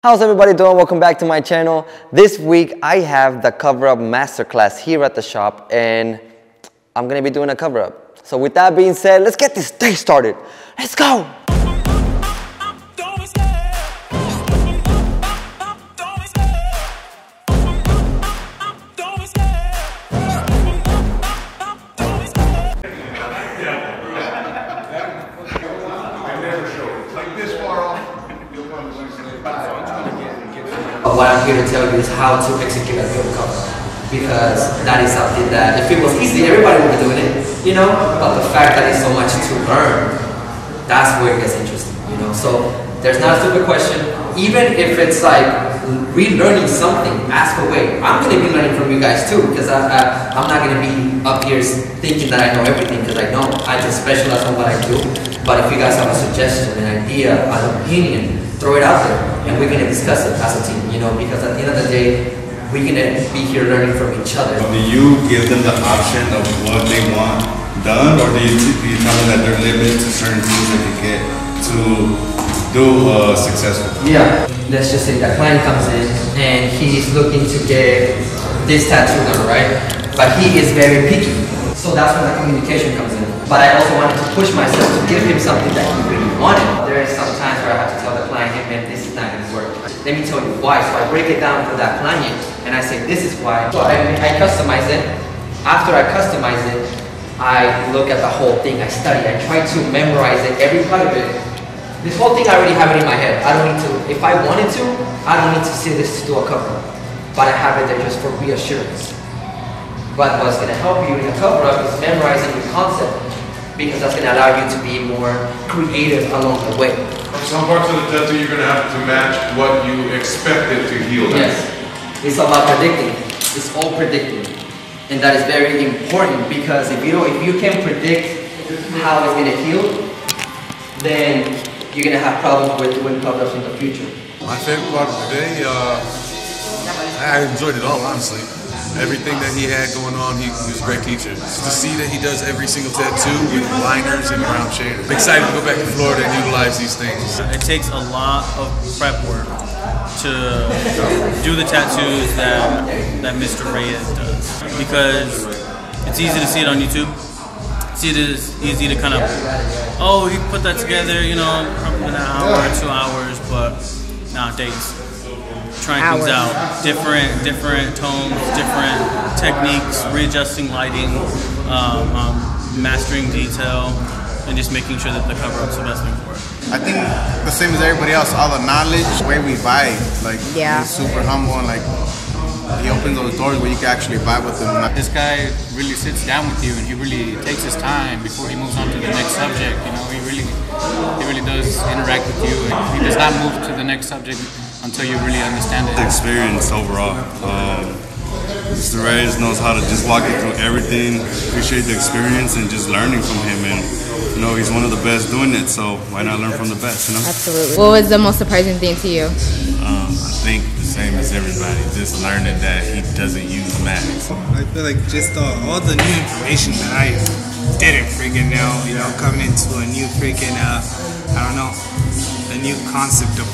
How's everybody doing? Welcome back to my channel. This week I have the cover-up masterclass here at the shop and I'm gonna be doing a cover-up. So with that being said, let's get this day started. Let's go! What I'm here to tell you is how to execute a good cover, because that is something that if it was easy, everybody would be doing it, you know, but the fact that it's so much to learn, that's where it gets interesting, you know, so there's not a stupid question. Even if it's like relearning something, ask away. I'm going to be learning from you guys too, because I'm not going to be up here thinking that I know everything, because I don't. I just specialize on what I do, but if you guys have a suggestion, an idea, an opinion, throw it out there, and we're going to discuss it as a team, you know, because at the end of the day, we're going to be here learning from each other. Do you give them the option of what they want done, or do you tell them that they're limited to certain things that they get to do successful? Yeah, let's just say that client comes in, and he's looking to get this tattoo done, right? But he is very picky, so that's when the communication comes in. But I also wanted to push myself to give him something that he really wanted. There is some times where I have to tell the client, hey man, this is not going to work. Let me tell you why. So I break it down for that client and I say, this is why. So I customize it. After I customize it, I look at the whole thing. I study. I try to memorize it, every part of it. This whole thing I already have it in my head. I don't need to, if I wanted to, I don't need to see this to do a cover-up. But I have it there just for reassurance. But what's going to help you in the cover-up is memorizing the concept, because that's going to allow you to be more creative along the way. Some parts of the tattoo you're going to have to match what you expected to heal. Yes, it's about predicting. It's all predicting, and that is very important, because if you can predict how it's going to heal, then you're going to have problems with doing cover-ups in the future. My favorite part of the day, I enjoyed it all, honestly. Everything that he had going on, he was a great teacher. To see that he does every single tattoo with liners and round shaders. I'm excited to go back to Florida and utilize these things. It takes a lot of prep work to do the tattoos that Mr. Reyes does, because it's easy to see it on YouTube. It's easy to kind of, oh, you put that together, you know, probably an hour or 2 hours, but nowadays, trying things out, different tones, different techniques, readjusting lighting, mastering detail, and just making sure that the cover-up's the best thing for it. I think the same as everybody else, all the knowledge, where we vibe, like, yeah. He's super humble, and like, he opens those doors where you can actually vibe with him. This guy really sits down with you, and he really takes his time before he moves on to the next subject, you know, he really does interact with you, and he does not move to the next subject until you really understand it. The experience overall. Mr. Reyes knows how to just walk you through everything. Appreciate the experience and just learning from him. And you know, he's one of the best doing it, so why not learn from the best, you know? Absolutely. What was the most surprising thing to you? I think the same as everybody, just learning that he doesn't use magic. I feel like just all the new information that I didn't freaking know, you know, coming into a new freaking, I don't know, a new concept of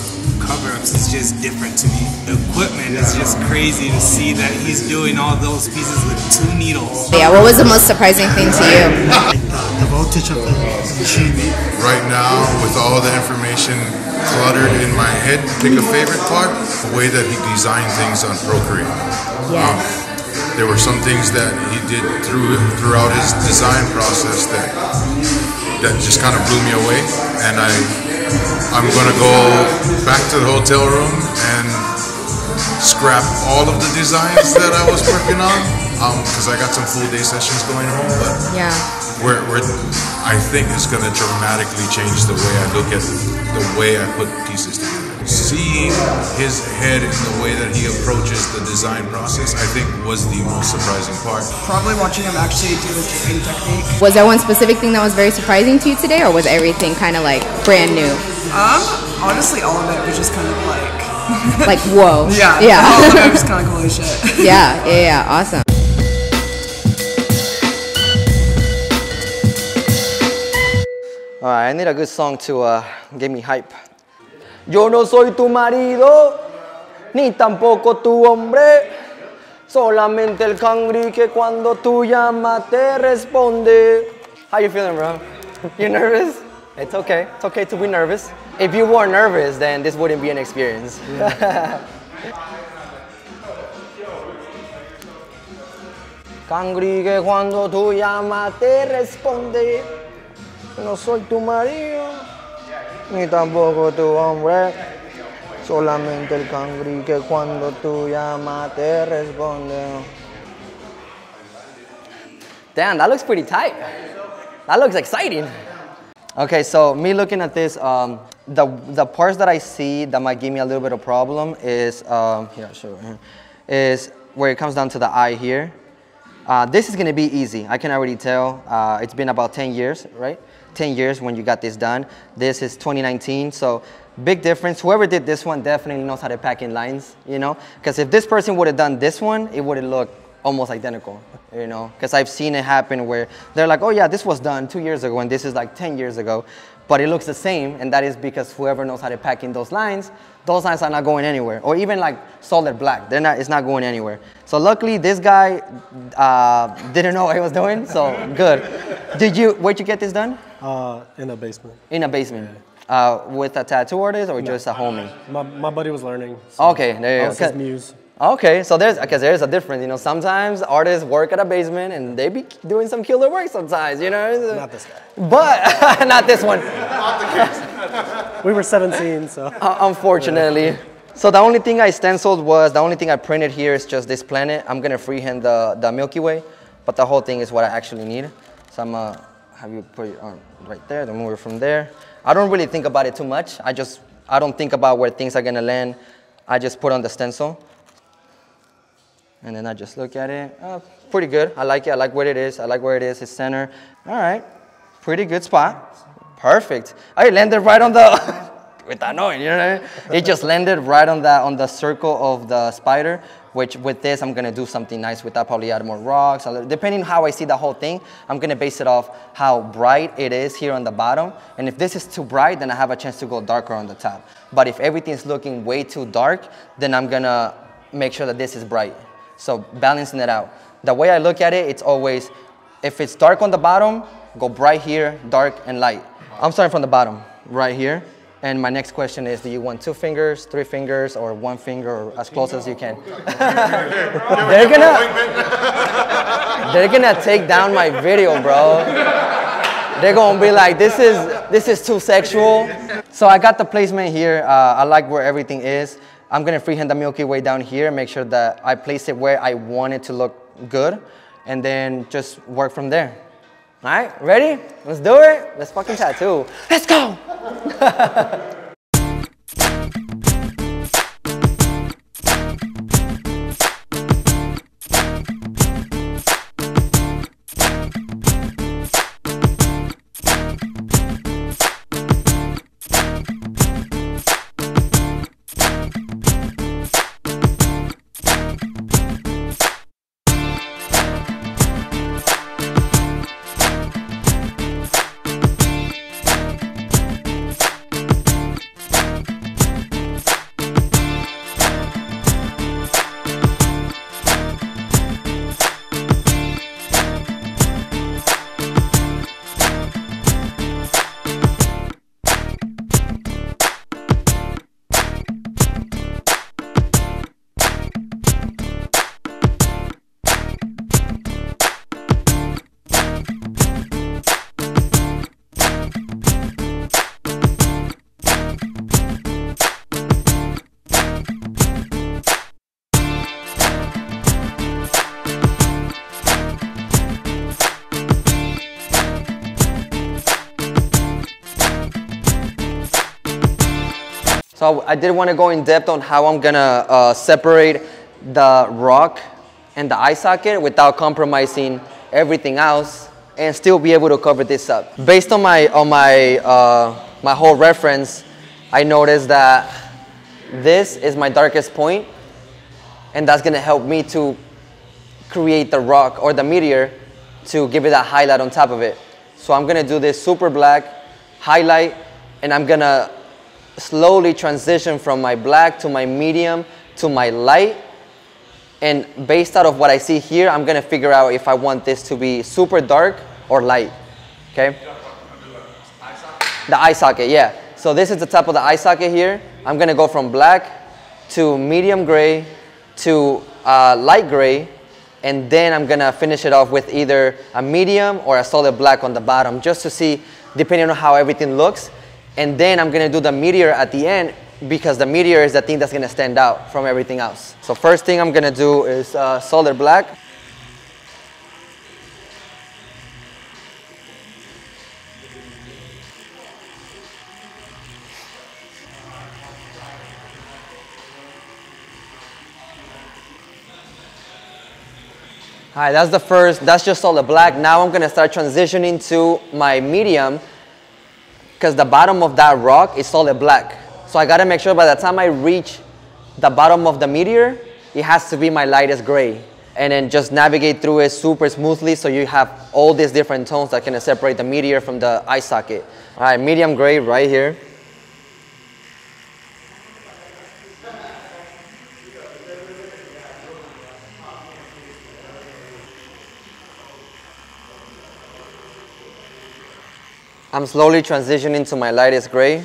cover-ups is just different to me. The equipment is just crazy to see that he's doing all those pieces with 2 needles. Yeah, what was the most surprising thing to you? The voltage of the machine. Right now, with all the information cluttered in my head, pick a favorite part, the way that he designed things on Procreate. Yeah. There were some things that he did throughout his design process that just kind of blew me away, and I'm gonna go back to the hotel room and scrap all of the designs that I was working on, because I got some full day sessions going home. But yeah, I think it's gonna dramatically change the way I look at the way I put pieces together. Seeing his head in the way that he approaches the design process, I think, was the most surprising part. Probably watching him actually do the dripping technique. Was there one specific thing that was very surprising to you today, or was everything kind of like brand new? Honestly, all of it was just kind of like, like, whoa. Yeah. Yeah. All of it was kind of holy shit. Yeah. Yeah. Yeah. Awesome. All right, I need a good song to get me hype. Yo no soy tu marido, ni tampoco tu hombre. Solamente el cangri que cuando tú llamas te responde. How you feeling, bro? You nervous? It's okay. It's okay to be nervous. If you were nervous, then this wouldn't be an experience. Yeah. Cangri que cuando tú llamas te responde. No soy tu marido, ni tampoco tu hombre. Solamente el cangri que cuando tú llamas te responde. Damn, that looks pretty tight. That looks exciting. Okay, so me looking at this, the parts that I see that might give me a little bit of problem is, here, I'll show you right here, is where it comes down to the eye here. This is gonna be easy. I can already tell. It's been about 10 years, right? 10 years when you got this done. This is 2019, so big difference. Whoever did this one definitely knows how to pack in lines, you know? Because if this person would have done this one, it would have looked almost identical, you know? Because I've seen it happen where they're like, oh yeah, this was done 2 years ago and this is like 10 years ago, but it looks the same, and that is because whoever knows how to pack in those lines are not going anywhere. Or even like solid black, they're not, it's not going anywhere. So luckily this guy didn't know what he was doing, so good. Where'd you get this done? In a basement. In a basement. Yeah. With a tattoo artist or no, just a homie? My buddy was learning. So okay, there you go. His muse. Okay, so there's a difference, you know, sometimes artists work at a basement and they be doing some killer work sometimes, you know? Not this guy. But, not this one. We were 17, so. Unfortunately. Yeah. So the only thing I stenciled was, the only thing I printed here is just this planet. I'm gonna freehand the Milky Way, but the whole thing is what I actually need. So I'm gonna have you put it on right there, then move it from there. I don't really think about it too much. I don't think about where things are gonna land. I just put on the stencil. And then I just look at it, pretty good. I like it, I like where it is. I like where it is, it's center. All right, pretty good spot. Perfect. I landed right on the, without knowing, you know what I mean? It just landed right on that, on the circle of the spider, which with this, I'm gonna do something nice with that, probably add more rocks. Depending on how I see the whole thing, I'm gonna base it off how bright it is here on the bottom. And if this is too bright, then I have a chance to go darker on the top. But if everything's looking way too dark, then I'm gonna make sure that this is bright. So balancing it out. The way I look at it, it's always, if it's dark on the bottom, go bright here, dark and light. I'm starting from the bottom, right here. And my next question is, do you want 2 fingers, 3 fingers, or 1 finger, or as close as you can? they're gonna take down my video, bro. They're gonna be like, this is too sexual. So I got the placement here. I like where everything is. I'm gonna freehand the Milky Way down here, make sure that I place it where I want it to look good, and then just work from there. All right, ready? Let's do it. Let's fucking tattoo. Let's go! So I did want to go in depth on how I'm going to separate the rock and the eye socket without compromising everything else and still be able to cover this up. Based on my whole reference, I noticed that this is my darkest point, and that's going to help me to create the rock or the meteor to give it a highlight on top of it. So I'm going to do this super black highlight, and I'm going to slowly transition from my black to my medium to my light. And based out of what I see here, I'm gonna figure out if I want this to be super dark or light, okay? The eye socket, yeah. So this is the top of the eye socket here. I'm gonna go from black to medium gray to light gray, and then I'm gonna finish it off with either a medium or a solid black on the bottom, just to see, depending on how everything looks. And then I'm gonna do the meteor at the end, because the meteor is the thing that's gonna stand out from everything else. So first thing I'm gonna do is solid black. All right, that's the first, that's just solid black. Now I'm gonna start transitioning to my medium, because the bottom of that rock is solid black. So I gotta make sure by the time I reach the bottom of the meteor, it has to be my lightest gray. And then just navigate through it super smoothly, so you have all these different tones that can separate the meteor from the eye socket. All right, medium gray right here. I'm slowly transitioning to my lightest gray.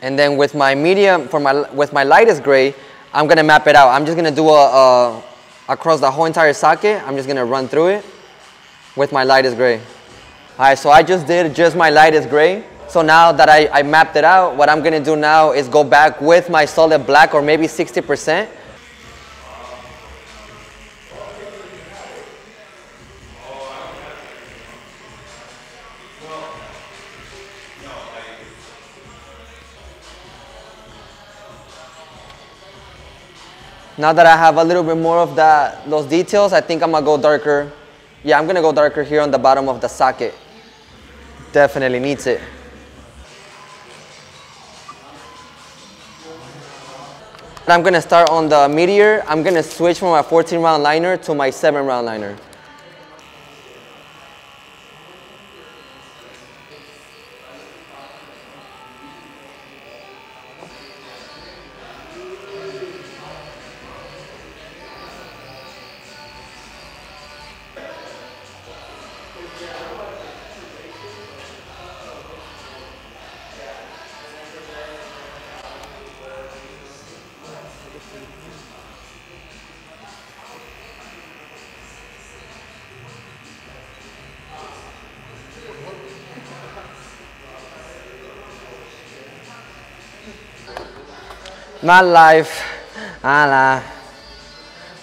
And then with my medium, with my lightest gray, I'm gonna map it out. I'm just gonna do a across the whole entire socket. I'm just gonna run through it with my lightest gray. All right, so I just did just my lightest gray. So now that I mapped it out, what I'm gonna do now is go back with my solid black, or maybe 60%. Now that I have a little bit more of those details, I think I'm gonna go darker. Yeah, I'm gonna go darker here on the bottom of the socket. Definitely needs it. And I'm gonna start on the meteor. I'm gonna switch from my 14 round liner to my 7 round liner. My life, Allah.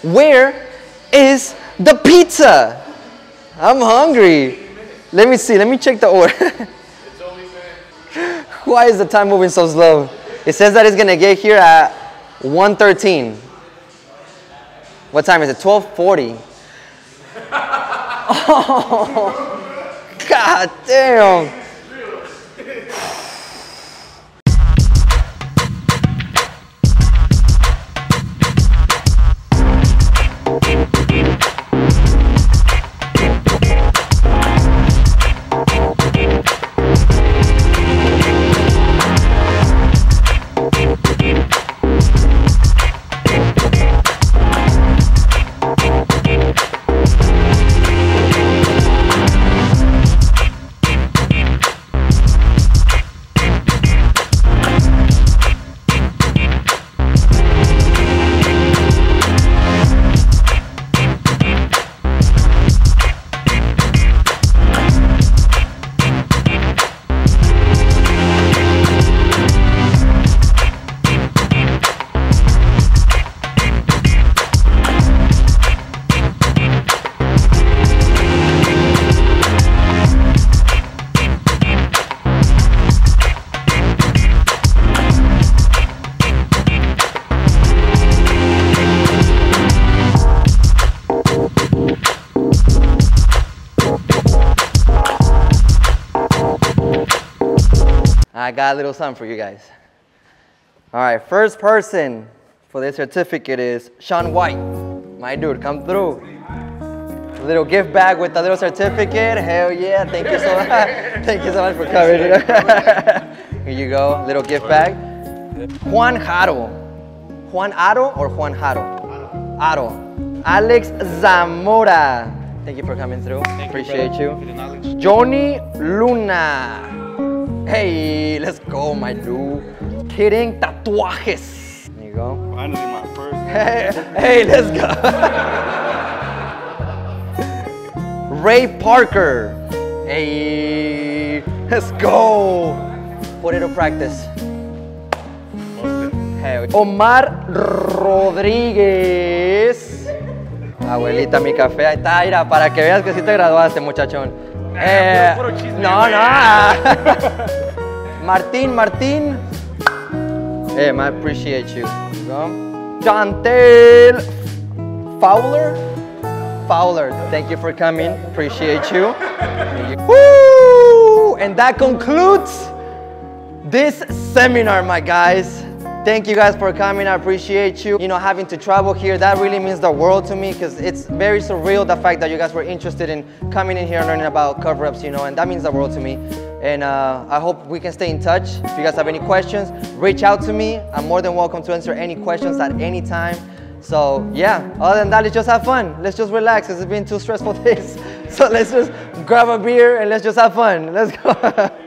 Where is the pizza? I'm hungry. Let me see, let me check the order. It's only been... Why is the time moving so slow? It says that it's gonna get here at 1:13. What time is it? 12:40. Oh, God damn. I got a little something for you guys. All right, first person for this certificate is Sean White. My dude, come through. little gift bag with a little certificate. Hell yeah, thank you so much. Thank you so much for coming. Here you go, little gift bag. Juan Haro. Juan Haro or Juan Haro? Haro. Alex Zamora. Thank you for coming through. Appreciate you. Johnny Luna. Hey, let's go, my dude. Kidding, tatuajes. There you go. Finally, my first. Hey, let's go. Ray Parker. Hey, let's go. Put it to practice. Hey. Omar Rodriguez. Abuelita, mi café, ahí está, mira, para que veas que sí te graduaste, muchachón. Martín. Hey, man, I appreciate you. Dante Fowler, thank you for coming. Appreciate you. Woo! And that concludes this seminar, my guys. Thank you guys for coming, I appreciate you. You know, having to travel here, that really means the world to me because it's very surreal, the fact that you guys were interested in coming in here and learning about cover-ups, you know, and that means the world to me. And I hope we can stay in touch. If you guys have any questions, reach out to me. I'm more than welcome to answer any questions at any time. So yeah, other than that, let's just have fun. Let's just relax, it's been two stressful days. So let's just grab a beer and let's just have fun, let's go.